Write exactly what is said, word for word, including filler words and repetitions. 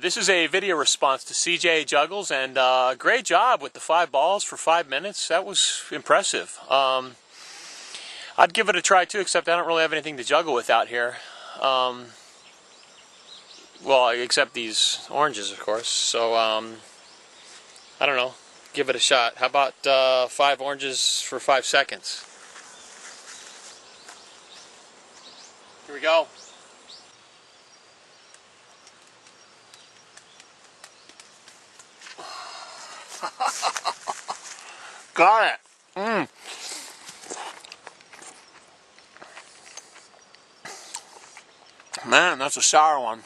This is a video response to C J Juggles, and uh, great job with the five balls for five minutes. That was impressive. Um, I'd give it a try too, except I don't really have anything to juggle with out here. Um, well, except these oranges, of course. So, um, I don't know. Give it a shot. How about uh, five oranges for five seconds? Here we go. Got it. Mm. Man, that's a sour one.